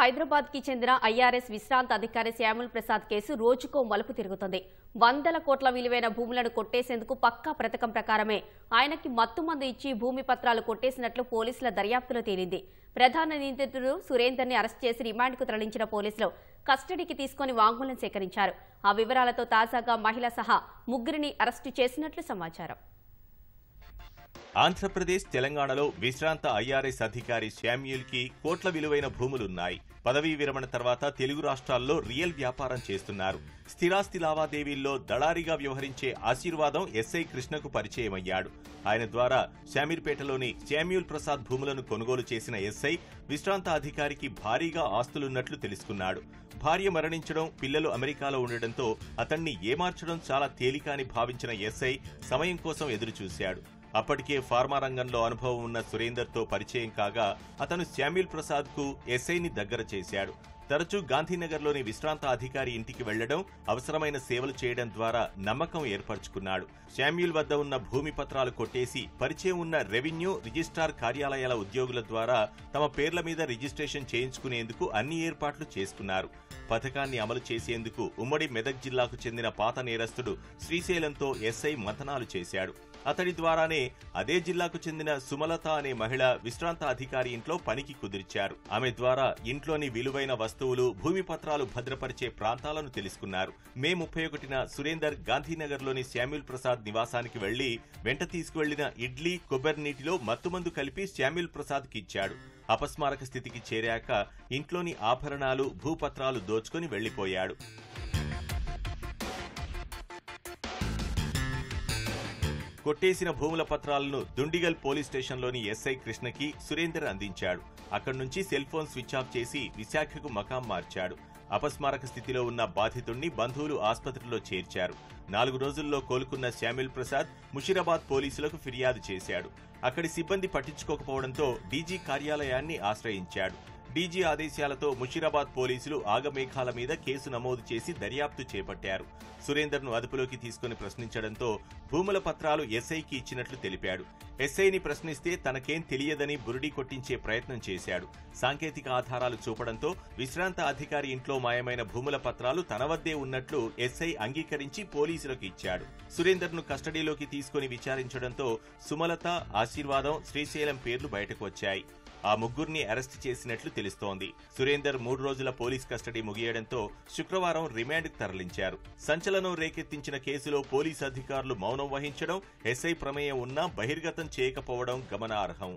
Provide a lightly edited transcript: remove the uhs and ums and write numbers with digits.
హైదరాబాద్ की చెందిన ఐఆర్ఎస్ విశ్రాంత అధికారి శామ్యూల్ ప్రసాద్ కేసు రోజుకో మలుపు తిరుగుతుంది. వందల కోట్ల విలువైన భూములను కొట్టేసేందుకు పక్కా ప్రతకం ప్రకారమే ఆయనకి మత్తుమందు ఇచ్చి భూమి పత్రాలు కొట్టేసినట్లు పోలీసుల దర్యాప్తులో తేలింది. ప్రధాన నిందితుడు సురేందర్ని అరెస్ట్ చేసి రిమాండ్కు తరలించిన పోలీసులు కస్టడీకి తీసుకొని వాంగ్మూలం సేకరించారు. ఆ వివరాలతో తాజాగా మహిళ సహా ముగ్గురిని అరెస్టు చేసినట్లు సమాచారం. ఆంధ్రప్రదేశ్ తెలంగాణలో విశ్రాంత ఐఆర్ఎస్ అధికారి శామ్యూల్ కి కోట్ల విలువైన భూములున్నాయి. పదవీ విరమణ తర్వాత తెలుగు రాష్ట్రాల్లో రియల్ వ్యాపారం చేస్తున్నారు. స్థిరాస్తి లావాదేవీల్లో దళారీగా వ్యవహరించే ఆశీర్వాదం ఎస్ఐ కృష్ణకు పరిచయమయ్యాడు. ఆయన ద్వారా శామీర్పేటలోని శామ్యూల్ ప్రసాద్ భూములను కొనుగోలు చేసిన ఎస్ఐ విశ్రాంత అధికారికి భారీగా ఆస్తులున్నట్లు తెలుసుకున్నాడు. భార్య మరణించడం, పిల్లలు అమెరికాలో ఉండడంతో అతన్ని ఏమార్చడం చాలా తేలిక అని భావించిన ఎస్ఐ సమయం కోసం ఎదురుచూశాడు. అప్పటికే ఫార్మా రంగంలో అనుభవం ఉన్న సురేందర్తో పరిచయం కాగా అతను శామ్యూల్ ప్రసాద్కు ఎస్ఐని దగ్గర చేశాడు. తరచూ గాంధీనగర్లోని విశ్రాంత అధికారి ఇంటికి వెళ్లడం, అవసరమైన సేవలు చేయడం ద్వారా నమ్మకం ఏర్పరచుకున్నాడు. శామ్యూల్ వద్ద ఉన్న భూమి పత్రాలు కొట్టేసి పరిచయం ఉన్న రెవెన్యూ రిజిస్ట్రార్ కార్యాలయాల ఉద్యోగుల ద్వారా తమ పేర్ల మీద రిజిస్ట్రేషన్ చేయించుకునేందుకు అన్ని ఏర్పాట్లు చేసుకున్నారు. పథకాన్ని అమలు చేసేందుకు ఉమ్మడి మెదక్ జిల్లాకు చెందిన పాత నేరస్తుడు శ్రీశైలంతో ఎస్ఐ మంతనాలు చేశాడు. అతడి ద్వారానే అదే జిల్లాకు చెందిన సుమలత అనే మహిళ విశ్రాంత అధికారి ఇంట్లో పనికి కుదిర్చారు. ఆమె ద్వారా ఇంట్లోని విలువైన వస్తువులు, భూమి పత్రాలు భద్రపరిచే ప్రాంతాలను తెలుసుకున్నారు. మే 31న సురేందర్ గాంధీనగర్లోని శామ్యూల్ ప్రసాద్ నివాసానికి వెళ్లి వెంట తీసుకువెళ్లిన ఇడ్లీ, కొబ్బరి నీటిలో మత్తుమందు కలిపి శామ్యూల్ ప్రసాద్కి ఇచ్చాడు. అపస్మారక స్థితికి చేరాక ఇంట్లోని ఆభరణాలు, భూపత్రాలు దోచుకుని వెళ్లిపోయాడు. కొట్టేసిన భూముల పత్రాలను దుండిగల్ పోలీస్ స్టేషన్లోని ఎస్ఐ కృష్ణకి సురేందర్ అందించాడు. అక్కడి నుంచి సెల్ఫోన్ స్విచ్ ఆఫ్ చేసి విశాఖకు మకాం మార్చాడు. అపస్మారక స్థితిలో ఉన్న బాధితుణ్ణి బంధువులు ఆసుపత్రిలో చేర్చారు. 4 రోజుల్లో కోలుకున్న శామ్యూల్ ప్రసాద్ ముషీరాబాద్ పోలీసులకు ఫిర్యాదు చేశాడు. అక్కడి సిబ్బంది పట్టించుకోకపోవడంతో డీజీ కార్యాలయాన్ని ఆశ్రయించాడు. డీజీ ఆదేశాలతో ముషీరాబాద్ పోలీసులు ఆగమేఘాల మీద కేసు నమోదు చేసి దర్యాప్తు చేపట్టారు. సురేందర్ను అదుపులోకి తీసుకుని ప్రశ్నించడంతో భూముల పత్రాలు ఎస్ఐకి ఇచ్చినట్లు తెలిపాడు. ఎస్ఐని ప్రశ్నిస్తే తనకేం తెలియదని బురిడి కొట్టించే ప్రయత్నం చేశాడు. సాంకేతిక ఆధారాలు చూపడంతో విశ్రాంత అధికారి ఇంట్లో మాయమైన భూముల పత్రాలు తన వద్దే ఉన్నట్లు ఎస్ఐ అంగీకరించి పోలీసులకు ఇచ్చాడు. సురేందర్ను కస్టడీలోకి తీసుకుని విచారించడంతో సుమలత, ఆశీర్వాదం, శ్రీశైలం పేర్లు బయటకు వచ్చాయి. ఆ ముగ్గురిని అరెస్ట్ చేసినట్లు తెలుస్తోంది. సురేందర్ 3 రోజుల పోలీస్ కస్టడీ ముగియడంతో శుక్రవారం రిమాండ్కు తరలించారు. సంచలనం రేకెత్తించిన కేసులో పోలీసు అధికారులు మౌనం వహించడం, ఎస్ఐ ప్రమేయం ఉన్నా బహిర్గతం చేయకపోవడం గమనార్హం.